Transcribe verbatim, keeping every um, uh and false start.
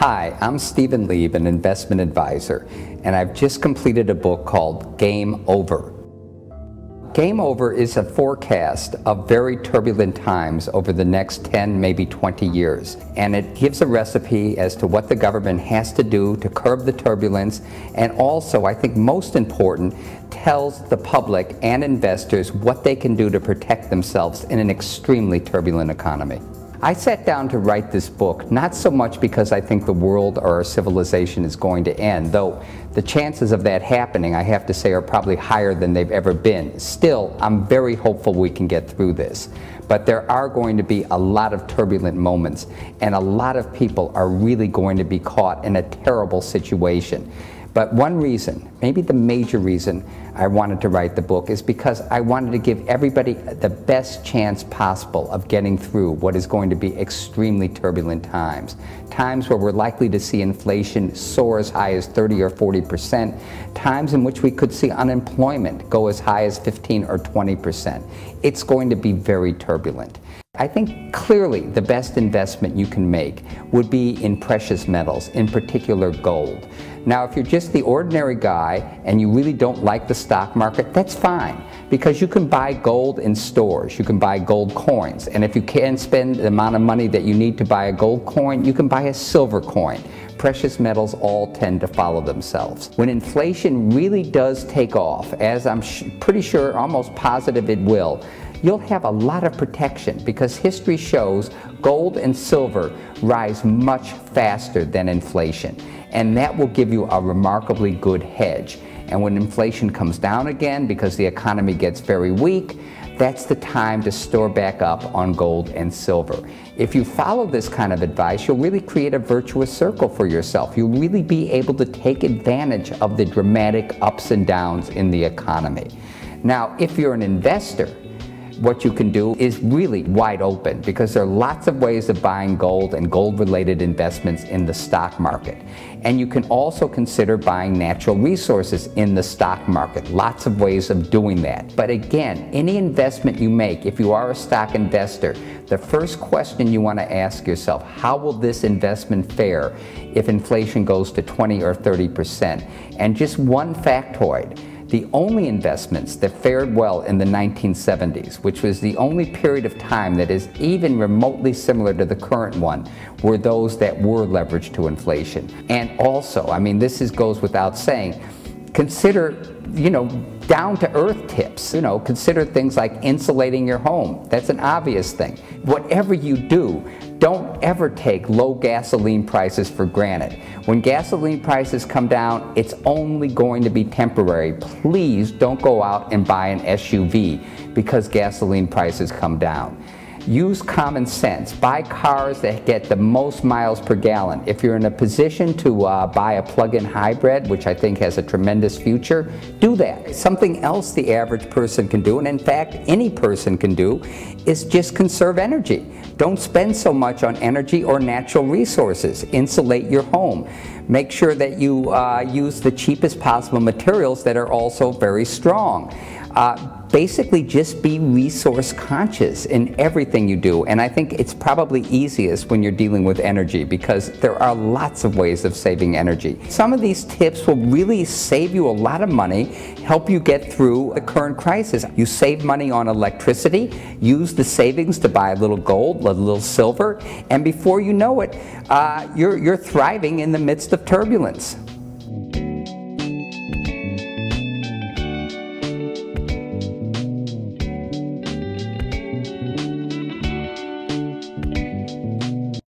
Hi, I'm Stephen Leeb, an investment advisor, and I've just completed a book called Game Over. Game Over is a forecast of very turbulent times over the next ten, maybe twenty years, and it gives a recipe as to what the government has to do to curb the turbulence, and also, I think most important, tells the public and investors what they can do to protect themselves in an extremely turbulent economy. I sat down to write this book, not so much because I think the world or our civilization is going to end, though the chances of that happening, I have to say, are probably higher than they've ever been. Still, I'm very hopeful we can get through this. But there are going to be a lot of turbulent moments, and a lot of people are really going to be caught in a terrible situation. But one reason, maybe the major reason I wanted to write the book is because I wanted to give everybody the best chance possible of getting through what is going to be extremely turbulent times. Times where we're likely to see inflation soar as high as thirty or forty percent. Times in which we could see unemployment go as high as fifteen or twenty percent. It's going to be very turbulent. I think clearly the best investment you can make would be in precious metals, in particular gold. Now, if you're just the ordinary guy and you really don't like the stock market, that's fine, because you can buy gold in stores, you can buy gold coins, and if you can't spend the amount of money that you need to buy a gold coin, you can buy a silver coin. Precious metals all tend to follow themselves. When inflation really does take off, as I'm pretty sure, almost positive it will, you'll have a lot of protection, because history shows gold and silver rise much faster than inflation, and that will give you a remarkably good hedge. And when inflation comes down again because the economy gets very weak, that's the time to store back up on gold and silver. If you follow this kind of advice, you'll really create a virtuous circle for yourself. You'll really be able to take advantage of the dramatic ups and downs in the economy. Now, if you're an investor, what you can do is really wide open, because there are lots of ways of buying gold and gold-related investments in the stock market. And you can also consider buying natural resources in the stock market. Lots of ways of doing that. But again, any investment you make, if you are a stock investor, the first question you want to ask yourself, how will this investment fare if inflation goes to twenty or thirty percent? And just one factoid. The only investments that fared well in the nineteen seventies, which was the only period of time that is even remotely similar to the current one, were those that were leveraged to inflation. And also, I mean, this is, goes without saying, consider, you know, down-to-earth tips. You know, consider things like insulating your home. That's an obvious thing. Whatever you do, don't ever take low gasoline prices for granted. When gasoline prices come down, it's only going to be temporary. Please don't go out and buy an S U V because gasoline prices come down. Use common sense. Buy cars that get the most miles per gallon. If you're in a position to uh, buy a plug-in hybrid, which I think has a tremendous future, do that. Something else the average person can do, and in fact any person can do, is just conserve energy. Don't spend so much on energy or natural resources. Insulate your home. Make sure that you uh, use the cheapest possible materials that are also very strong. Uh, Basically, just be resource conscious in everything you do, and I think it's probably easiest when you're dealing with energy, because there are lots of ways of saving energy. Some of these tips will really save you a lot of money, help you get through the current crisis. You save money on electricity, use the savings to buy a little gold, a little silver, and before you know it, uh, you're, you're thriving in the midst of turbulence.